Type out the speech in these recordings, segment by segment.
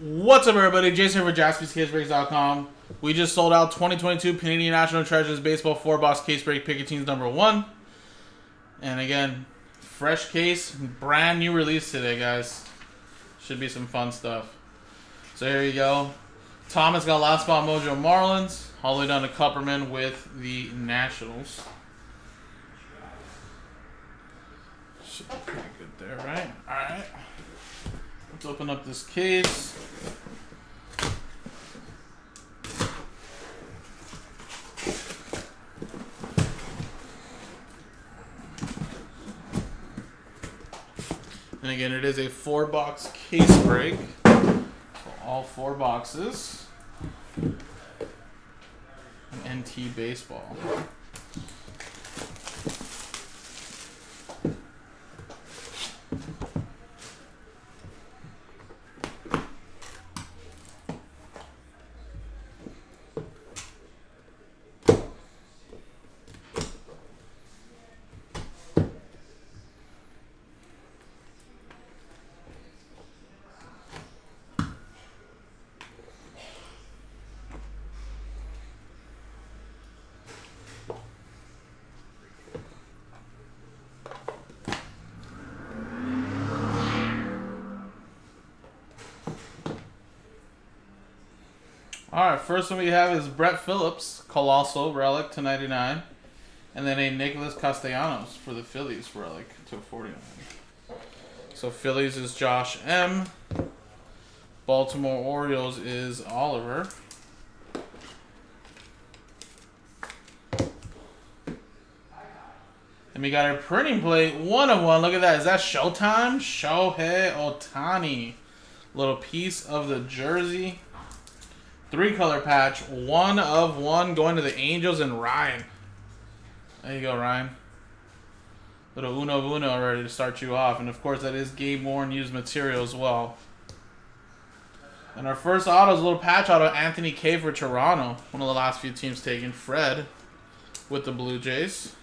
What's up, everybody? Jason here for JaspysCaseBreaks.com. We just sold out 2022 Panini National Treasures Baseball 4-Box Case Break Picatin's number 1. And again, fresh case, brand new release today, guys. Should be some fun stuff. So here you go. Thomas got last spot mojo Marlins, all the way down to Kupperman with the Nationals. Should be pretty good there, right? All right. Let's open up this case. And again, it is a 4-box case break for all 4 boxes. And NT Baseball. Alright, first one we have is Brett Phillips, Colossal, Relic to 99. And then a Nicholas Castellanos for the Phillies, Relic to 49. So Phillies is Josh M. Baltimore Orioles is Oliver. And we got a printing plate, 1/1. Look at that. Is that Showtime? Shohei Otani. Little piece of the jersey. 3-color patch, 1/1, going to the Angels and Ryan. There you go, Ryan. Little uno ready to start you off. And, of course, that is game-worn used material as well. And our first auto is a little patch auto, Anthony K for Toronto. One of the last few teams taken. Fred with the Blue Jays.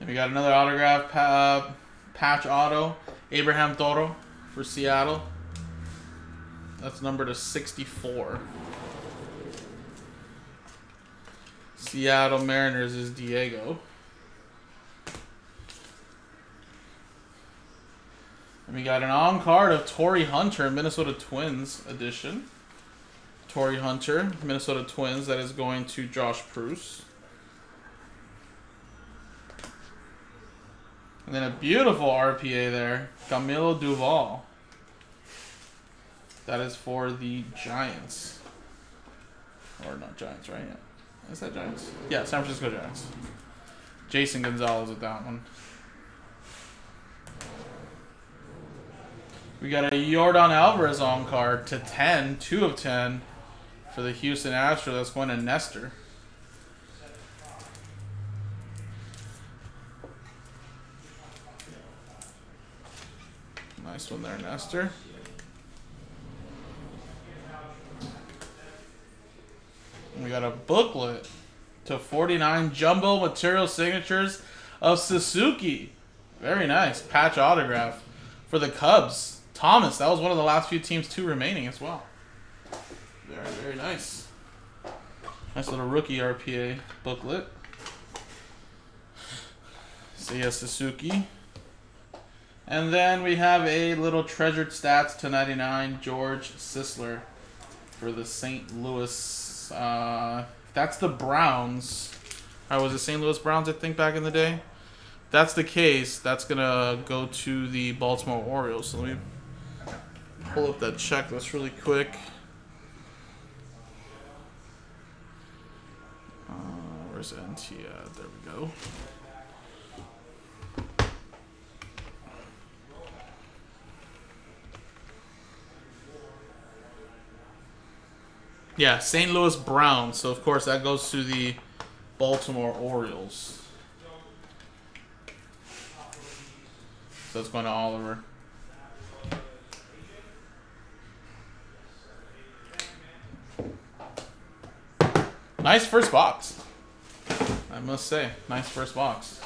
And we got another autograph patch auto. Abraham Toro for Seattle. That's number to 64. Seattle Mariners is Diego. And we got an on-card of Tori Hunter, Minnesota Twins edition. Tori Hunter, Minnesota Twins. That is going to Josh Prouse. And then a beautiful RPA there. Camilo Duval. That is for the Giants. Or not Giants, right? Yeah. Is that Giants? Yeah, San Francisco Giants. Jason Gonzalez with that one. We got a Yordan Alvarez on card to 10. 2/10 for the Houston Astros. That's going to Nestor. Nice one there, Nestor. And we got a booklet to 49 jumbo material signatures of Suzuki. Very nice. Patch autograph for the Cubs. Thomas, that was one of the last few teams too remaining as well. Very nice. Nice little rookie RPA booklet. Seiya Suzuki. And then we have a little treasured stats to 99, George Sisler for the St. Louis. That's the Browns. Was it St. Louis Browns, I think, back in the day? If that's the case, that's going to go to the Baltimore Orioles. So let me pull up that checklist really quick. Where's NT? There we go. Yeah, St. Louis Browns. So, of course, that goes to the Baltimore Orioles. So, it's going to Oliver. Nice first box. I must say. Nice first box.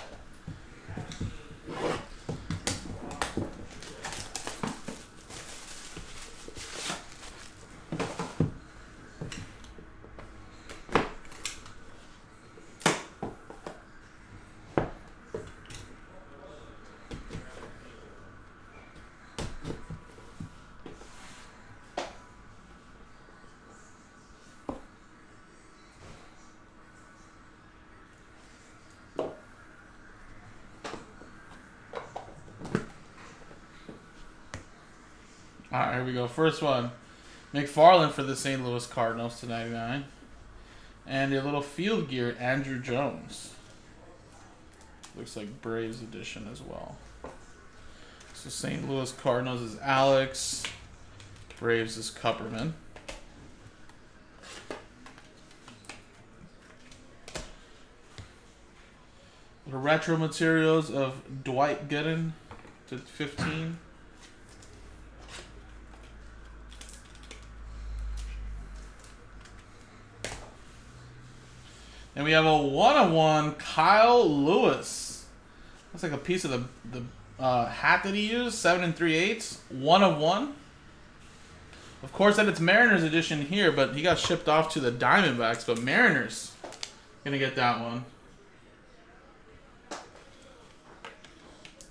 All right, here we go. First one, McFarlane for the St. Louis Cardinals /99. And a little field gear, Andrew Jones. Looks like Braves edition as well. So St. Louis Cardinals is Alex. Braves is Kupperman. The retro materials of Dwight Gooden /15. And we have a 1/1 Kyle Lewis. Looks like a piece of the hat that he used. 7 3/8. 1/1. Of course, that it's Mariners edition here, but he got shipped off to the Diamondbacks. But Mariners gonna get that one.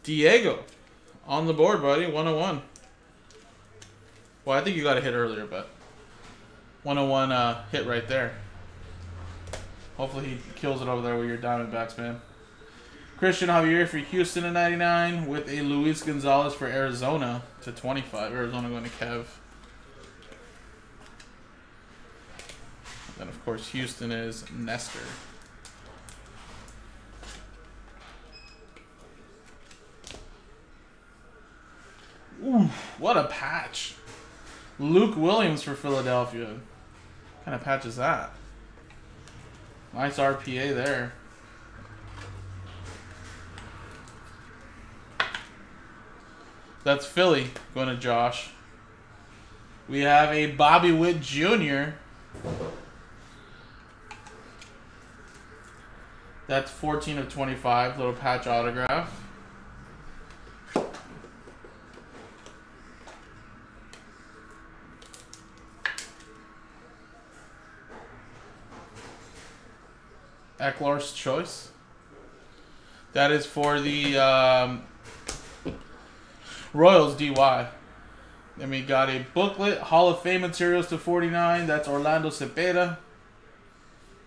Diego on the board, buddy. 1/1. Well, I think you got a hit earlier, but 1/1 hit right there. Hopefully he kills it over there with your Diamondbacks, man. Christian Javier for Houston /99 with a Luis Gonzalez for Arizona /25. Arizona going to Kev. And then, of course, Houston is Nestor. Ooh, what a patch. Luke Williams for Philadelphia. What kind of patch is that? Nice RPA there. That's Philly going to Josh. We have a Bobby Witt Jr. That's 14/25, little patch autograph. Eckler's choice. That is for the Royals DY. Then we got a booklet, Hall of Fame materials /49. That's Orlando Cepeda,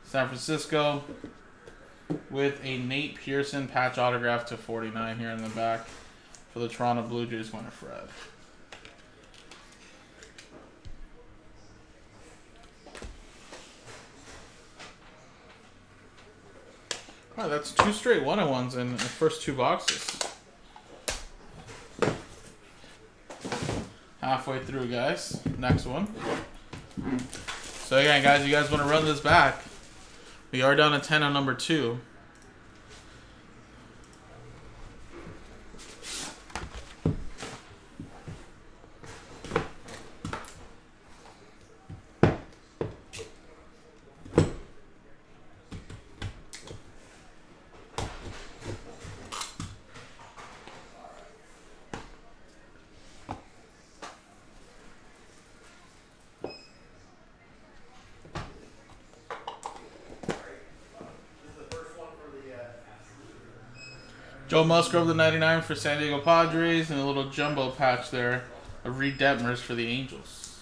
San Francisco, with a Nate Pearson patch autograph /49 here in the back for the Toronto Blue Jays winner Fred. All right, that's 2 straight 1/1s in the first 2 boxes. Halfway through, guys. Next one. So again, guys, you guys want to run this back. We are down to 10 on number 2. Joe Musgrove the /99 for San Diego Padres, and a little jumbo patch there of Reed Detmers for the Angels.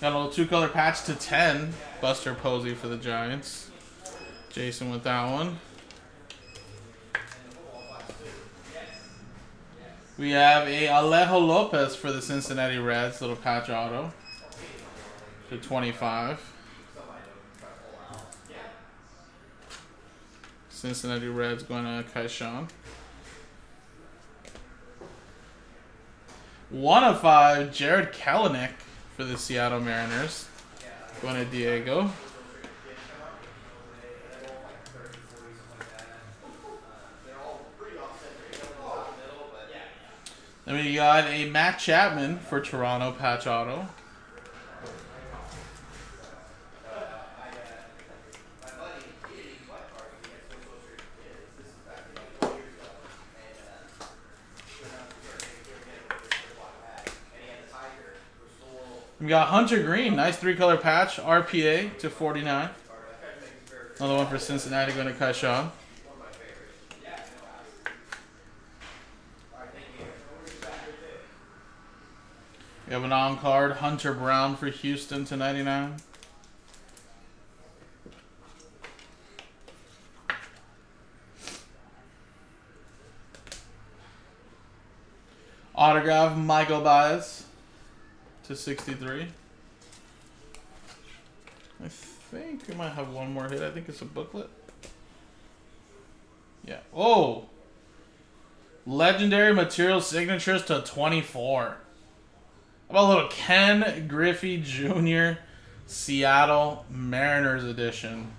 Got a little 2-color patch /10, Buster Posey for the Giants. Jason with that one. We have a Alejo Lopez for the Cincinnati Reds, little patch auto /25. Cincinnati Reds going to Keyshawn. 1/5, Jared Kelenic for the Seattle Mariners, going to Diego. Then we got a Matt Chapman for Toronto patch auto. We got Hunter Green, nice 3-color patch, RPA /49. Another one for Cincinnati going to Keyshawn. We have an on-card, Hunter Brown for Houston /99. Autograph, Michael Baez /63. I think we might have one more hit. I think it's a booklet. Yeah. Oh! Legendary material signatures /24. About a little Ken Griffey Jr. Seattle Mariners edition.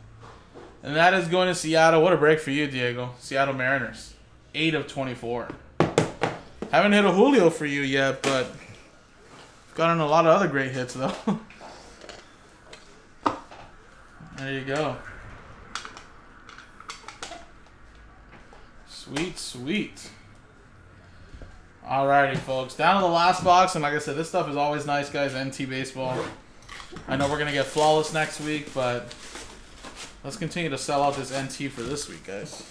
And that is going to Seattle. What a break for you, Diego. Seattle Mariners. 8/24. Haven't hit a Julio for you yet, but gotten a lot of other great hits, though. There you go. Sweet, sweet. Alrighty, folks. Down to the last box, and like I said, this stuff is always nice, guys. NT Baseball. I know we're going to get flawless next week, but let's continue to sell out this NT for this week, guys.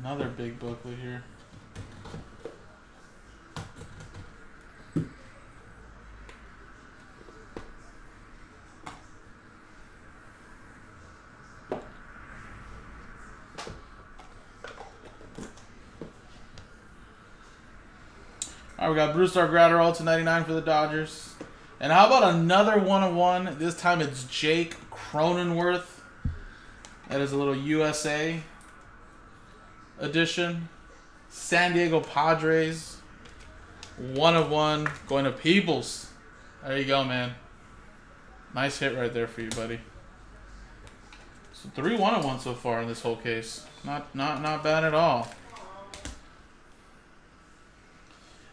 Another big booklet here. All right, we got Brewstar Gratterall /99 for the Dodgers. And how about another 1/1? This time it's Jake Cronenworth. That is a little USA edition. San Diego Padres. 1/1 going to Peoples. There you go, man. Nice hit right there for you, buddy. So 3 1/1s so far in this whole case. Not bad at all.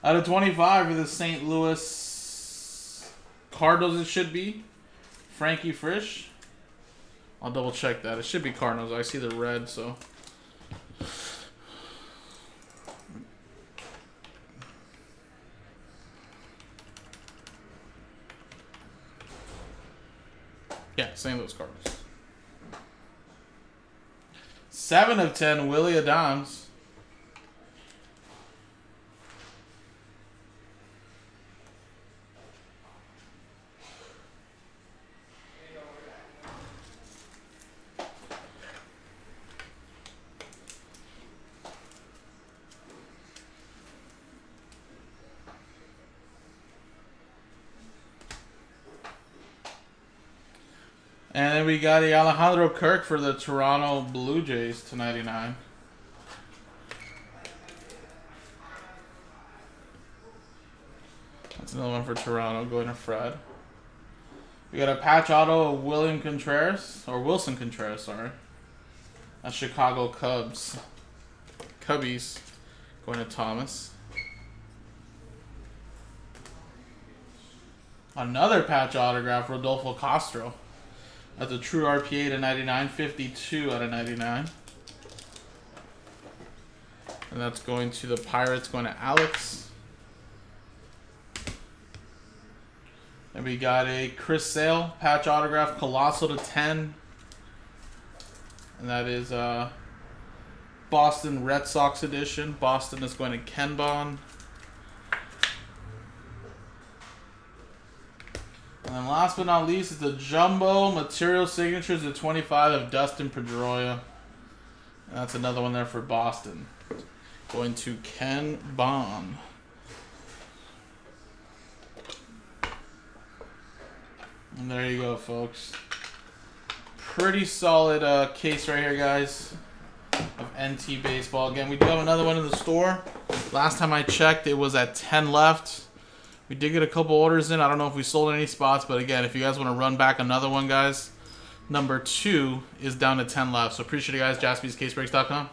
Out of 25 for the St. Louis Cardinals, it should be. Frankie Frisch. I'll double check that. It should be Cardinals. I see the red, so. Yeah, St. Louis Cardinals. 7/10, Willie Adams. And then we got a Alejandro Kirk for the Toronto Blue Jays /99. That's another one for Toronto, going to Fred. We got a patch auto of Wilson Contreras, sorry. A Chicago Cubbies, going to Thomas. Another patch autograph, Rodolfo Castro. That's a true RPA /99, 52/99. And that's going to the Pirates, going to Alex. And we got a Chris Sale patch autograph, Colossal /10. And that is Boston Red Sox edition. Boston is going to Ken Bond. And last but not least is the Jumbo Material Signatures /25 of Dustin Pedroia. And that's another one there for Boston. Going to Ken Bond. And there you go, folks. Pretty solid case right here, guys, of NT Baseball. Again, we do have another one in the store. Last time I checked, it was at 10 left. We did get a couple orders in. I don't know if we sold any spots, but again, if you guys want to run back another one, guys, number 2 is down to 10 left. So appreciate you guys. JaspysCaseBreaks.com.